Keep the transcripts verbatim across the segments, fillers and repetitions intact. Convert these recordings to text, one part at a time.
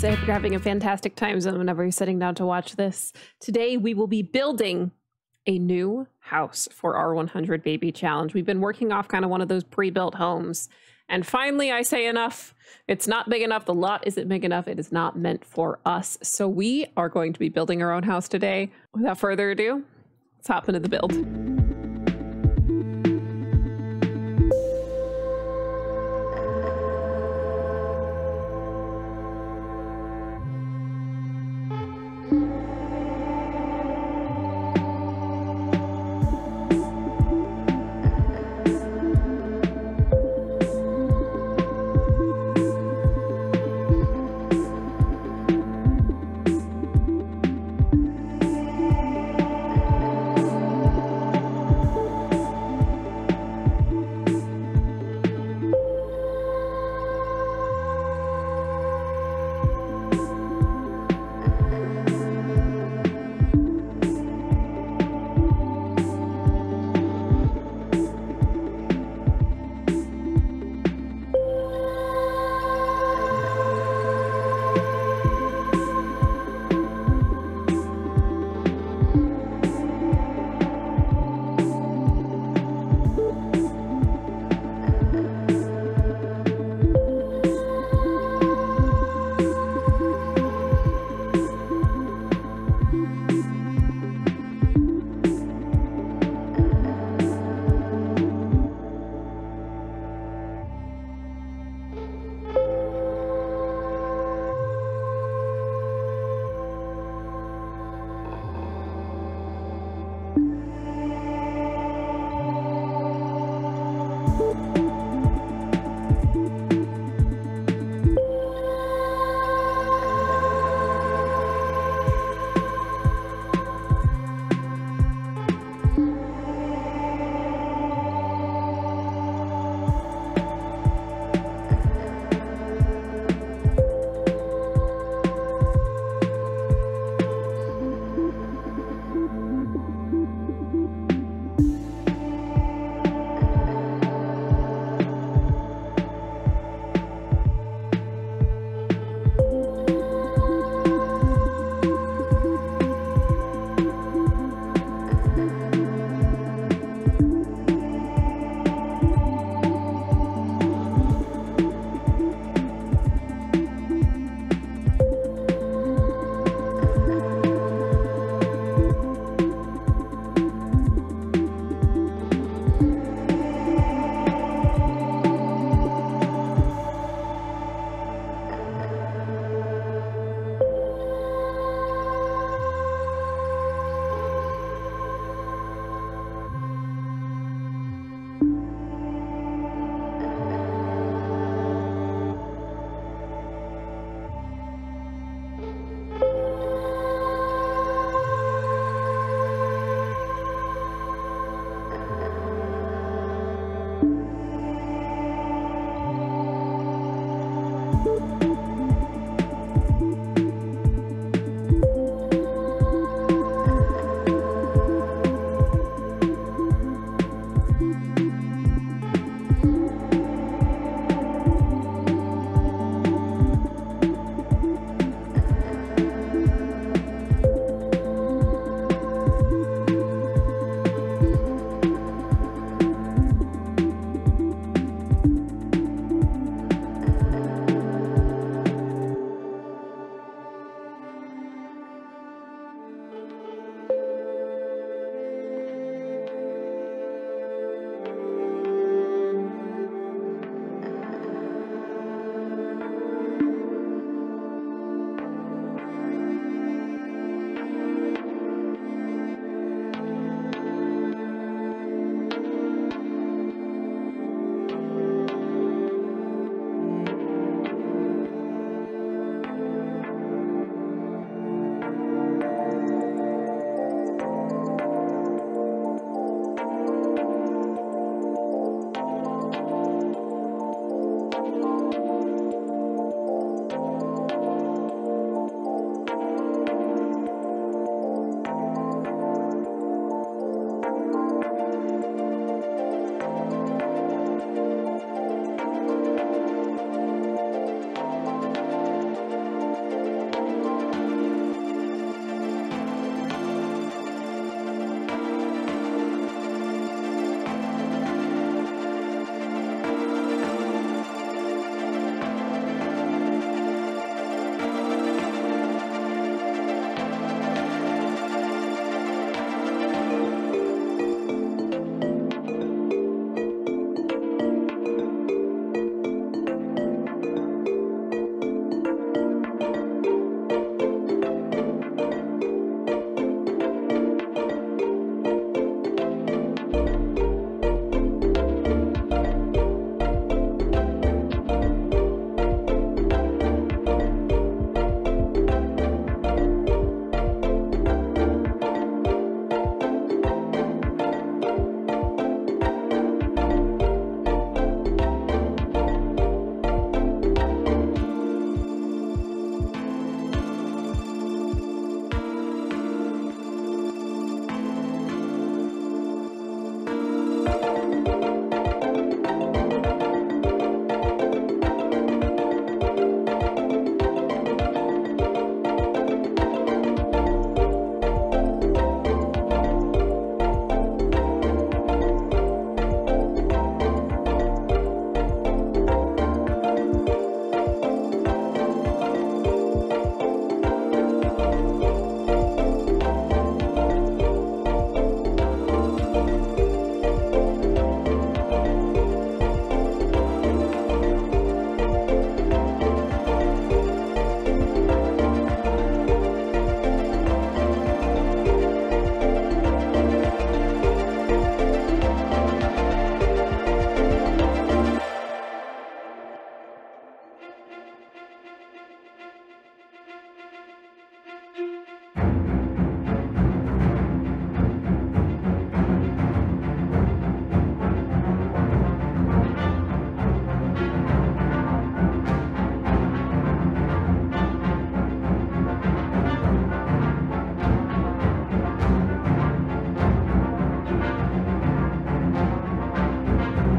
kids. I hope you're having a fantastic time zone whenever you're sitting down to watch this. Today, we will be building a new house for our one hundred Baby Challenge. We've been working off kind of one of those pre-built homes. And finally, I say enough. It's not big enough. The lot isn't big enough. It is not meant for us. So we are going to be building our own house today. Without further ado, let's hop into the build.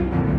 Music.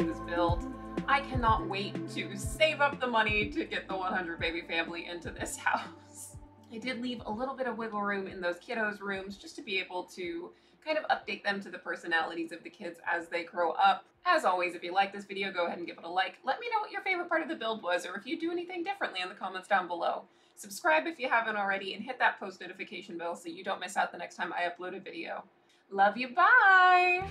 enjoyed this build. I cannot wait to save up the money to get the one hundred baby family into this house. I did leave a little bit of wiggle room in those kiddos' rooms just to be able to kind of update them to the personalities of the kids as they grow up. As always, if you like this video, go ahead and give it a like. Let me know what your favorite part of the build was, or if you do anything differently in the comments down below. Subscribe if you haven't already, and hit that post notification bell so you don't miss out the next time I upload a video. Love you, bye!